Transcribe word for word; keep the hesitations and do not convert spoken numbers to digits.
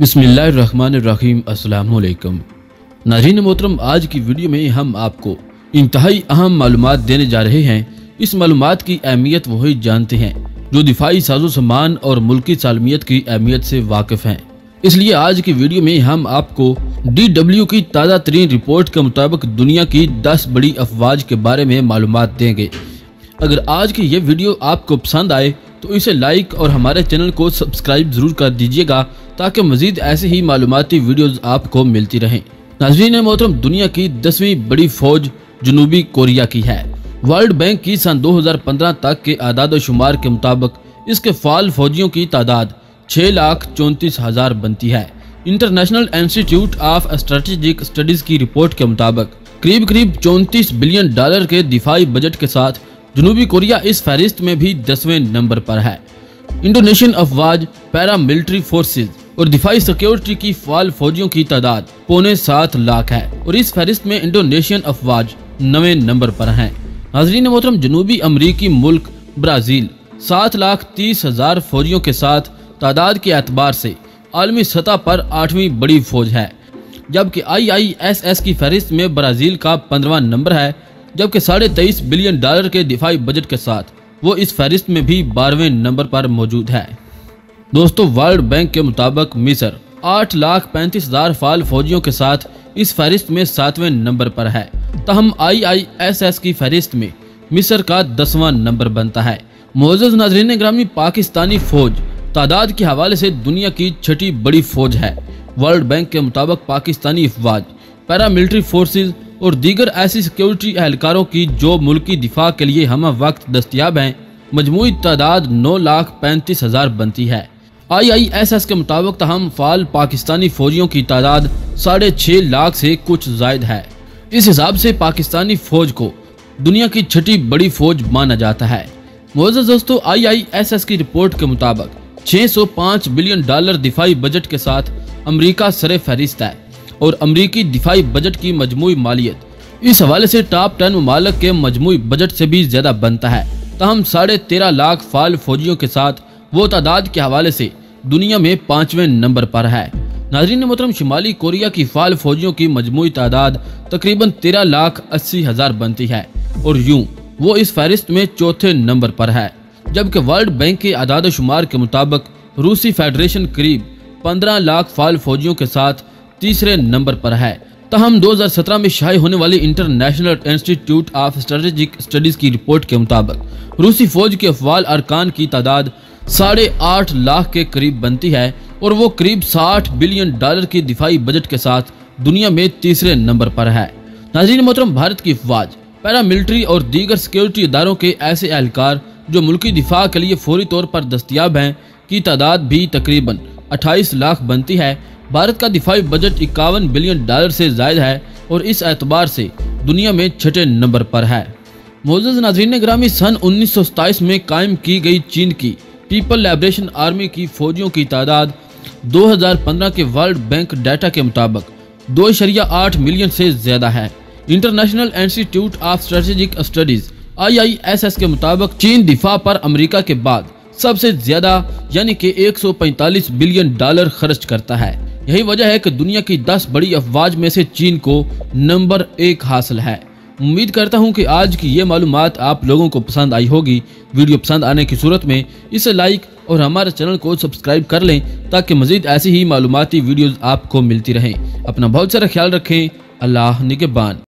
बिस्मिल्लाहिर्रहमानिर्रहीम अस्सलामुअलैकुम। नाज़रीन मोहतरम, आज की वीडियो में हम आपको इंतहाई अहम मालूमात देने जा रहे हैं। इस मालूमात की अहमियत वही जानते हैं जो दिफाई साजो सामान और मुल्की सालमियत की अहमियत से वाकिफ़ हैं। इसलिए आज की वीडियो में हम आपको डी डब्ल्यू की ताज़ा तरीन रिपोर्ट के मुताबिक दुनिया की दस बड़ी अफवाज के बारे में मालूमात देंगे। अगर आज की ये वीडियो आपको पसंद आए तो इसे लाइक और हमारे चैनल को सब्सक्राइब ज़रूर कर दीजिएगा ताकि मज़ीद ऐसे ही मालूमाती वीडियोज़ आपको मिलती रहें। नाज़रीन मोहतरम, दुनिया की दसवीं बड़ी फ़ौज जनूबी कोरिया की है। वर्ल्ड बैंक की सन दो हज़ार पंद्रह तक के आदाद शुमार के मुताबिक इसके फाल फौजियों की तादाद छः लाख चौंतीस हज़ार बनती है। International Institute of Strategic Studies की रिपोर्ट के मुताबिक करीब करीब चौंतीस बिलियन डॉलर के दिफाई बजट के साथ जनूबी कोरिया इस फहरिस्त में भी दसवें नंबर पर है। इंडोनेशियन अफवाज, पैरामिलिट्री फोर्सेज और दिफाई सिक्योरिटी की फाल फौजियों की तादाद पौने सात लाख है और इस फहरिस्त में इंडोनेशियन अफवाज नवे नंबर पर हैं। नाजरीन मोहतरम, जनूबी अमरीकी मुल्क ब्राज़ील सात लाख तीस हजार फौजियों के साथ तादाद के एतबार से आलमी सतह पर आठवीं बड़ी फौज है, जबकि आई आई एस एस की फहरिस्त में ब्राज़ील का पंद्रवा नंबर है, जबकि साढ़े तेईस बिलियन डॉलर के दिफाई बजट के साथ वो इस फहरिस्त में भी बारहवें नंबर पर मौजूद है। दोस्तों, वर्ल्ड बैंक के मुताबिक मिस्र आठ लाख पैंतीस हजार फाल फौजियों के साथ इस फहरिस्त में सातवें नंबर पर है। तहम आई आई एस एस की फहरिस्त में मिस्र का दसवां नंबर बनता है। मोअज़्ज़ज़ नाज़रीन ग्रामी, पाकिस्तानी फौज तादाद के हवाले से दुनिया की छठी बड़ी फौज है। वर्ल्ड बैंक के मुताबिक पाकिस्तानी अफवाज, पैरामिलिट्री फोर्सेज और दीगर ऐसी सिक्योरिटी एहलकारों की जो मुल्की दिफा के लिए हम वक्त दस्तियाब हैं, मजमूई तादाद नौ लाख पैंतीस हज़ार बनती है। आई आई एस एस के मुताबिक तहम फाल पाकिस्तानी फौजियों की तादाद साढ़े छः लाख से कुछ जायद है। इस हिसाब से पाकिस्तानी फौज को दुनिया की छठी बड़ी फौज माना जाता है। मोअज़्ज़ज़ दोस्तों, आई आई एस एस की रिपोर्ट के मुताबिक छः सौ पाँच बिलियन डॉलर दिफाई बजट के साथ अमरीका सरे फहरिस्त है और अमरीकी दिफाई बजट की मजमूई मालियत इस हवाले से टॉप टेन ममालिक के मजमूई बजट से भी ज्यादा बनता है। तहम साढ़े तेरह लाख फाल फौजियों के साथ वो तादाद के हवाले से दुनिया में पाँचवें नंबर पर है। नाज़रीन मोहतरम, शुमाली कोरिया की फाल फौजियों की मजमूई तादाद तकरीबन तेरह लाख अस्सी हज़ार बनती है और यूँ वो इस फहरिस्त में चौथे नंबर पर है, जबकि वर्ल्ड बैंक के आदाद शुमार के मुताबिक रूसी फेडरेशन करीब पंद्रह लाख फाल फौजियों के साथ तीसरे नंबर पर है। तहम दो हज़ार सत्रह में शाये होने वाली International Institute of Strategic Studies की रिपोर्ट के मुताबिक रूसी फौज के अफवाल अरकान की तादाद साढ़े आठ लाख के करीब बनती है और वो करीब साठ बिलियन डॉलर की दिफाई बजट के साथ दुनिया में तीसरे नंबर पर है। नाज़रीन मोहतरम, भारत की अफवाज, पैरामिलिट्री और दीगर सिक्योरिटी इदारों के ऐसे एहलकार जो मुल्की दिफा के लिए फौरी तौर पर दस्तियाब हैं की तादाद भी तकरीबन अट्ठाईस लाख बनती है। भारत का दिफाई बजट इक्यावन बिलियन डॉलर से ज़ायद है और इस एतबार से दुनिया में छठे नंबर पर है। मोअज़्ज़ज़ नाज़रीन ग्रामी, सन उन्नीस सौ सताईस में कायम की गई चीन की पीपल लिबरेशन आर्मी की फौजियों की तादाद दो हज़ार पंद्रह के वर्ल्ड बैंक डाटा के मुताबिक दो शरिया आठ मिलियन से ज़्यादा है। International Institute of Strategic Studies I I S S के मुताबिक चीन दिफा पर अमरीका के बाद सबसे ज़्यादा यानी कि एक सौ पैंतालीस बिलियन डॉलर खर्च करता है। यही वजह है कि दुनिया की दस बड़ी अफवाज में से चीन को नंबर एक हासिल है। उम्मीद करता हूं कि आज की ये मालूमात आप लोगों को पसंद आई होगी। वीडियो पसंद आने की सूरत में इसे लाइक और हमारे चैनल को सब्सक्राइब कर लें ताकि मज़ीद ऐसी ही मालूमाती वीडियोज़ आपको मिलती रहें। अपना बहुत सारा ख्याल रखें। अल्लाह निगहबान।